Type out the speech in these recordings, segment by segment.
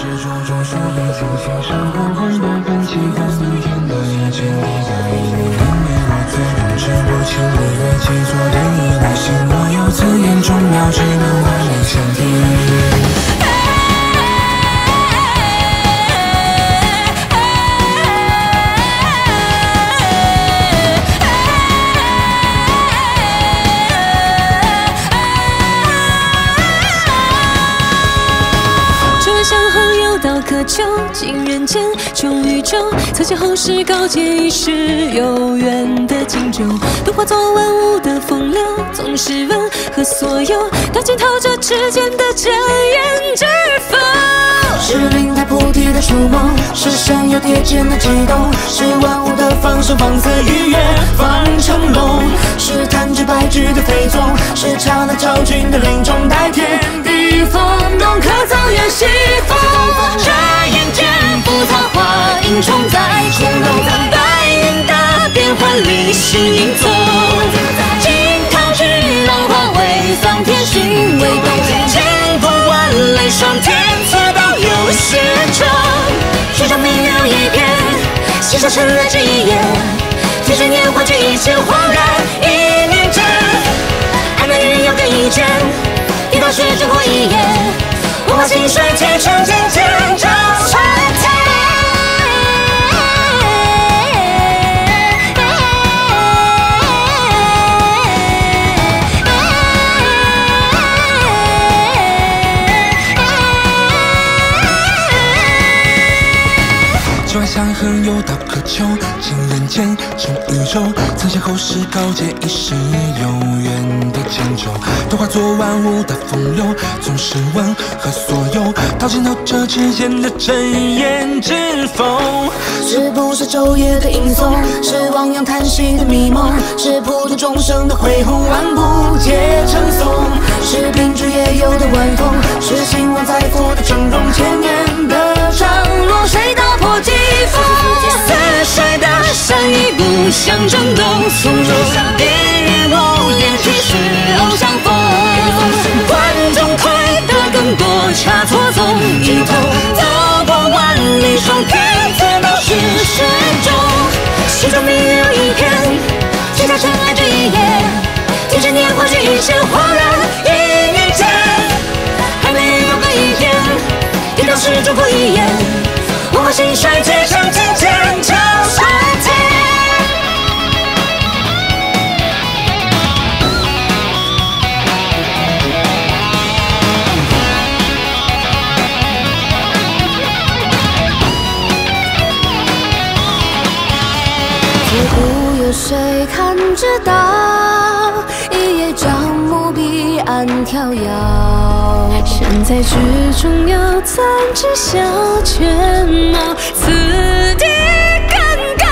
是种种树叶清香，闪红红的感情，红红甜的眼睛，你的一面让我最动，只不轻易的记错对你来信，我有自言终了，只能万里相听。 可求尽人间终与愁，曾向后世告解一世有缘的经久。都化作万物的风流，总是问和所有，他浸透着指尖的真言之否？是灵台菩提的触摸，是山有铁剑的悸动，是万物的放手，放肆愉悦，放成龙。是弹指白驹的飞纵，是刹那超群的林中带天地风动，可造也西风。 云重在空中，在白云的变幻里是影踪。惊涛巨浪化为桑田心未动，千波万籁霜天错到有始终。曲终明了一片，心上成了这一夜，听着年华这一切，恍然一念间。爱的人有个意见，一道血战过一夜，文化兴衰皆成渐渐照常态。 山河有道可求，尽人间，成宇宙。曾向后世告解一世有缘的情仇，都化作万物的风流，总是问和所有，到尽头这之间的真言之否？是不是昼夜的吟诵，是汪洋叹息的迷蒙，是普度众生的恢宏，万物皆称颂。是秉烛夜游的晚风，是兴旺载负的峥嵘，千年的长路，谁道破寂？ 似水的山一不想争动，从容烈日无言，只是偶相逢。观众快得更多，差错综一统，走过万里霜天，才到是始终。心中明月有一片，天下尘埃这一夜，听着年华这一世，恍然一念间。还没有个一天，跌宕始终不一言。 文化兴衰皆成渐渐照常态。自古有谁看知道？一叶障目，彼岸迢遥。 身在局中鸟，怎知晓全貌？此地尴尬。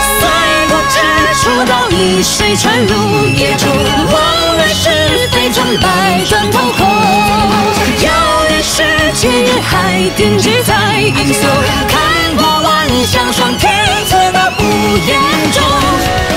碎骨之处，到以谁传入野中？往来是非，成百转腾空。遥远世界，与海天际在吟诵。看破万象，霜天侧到无言中。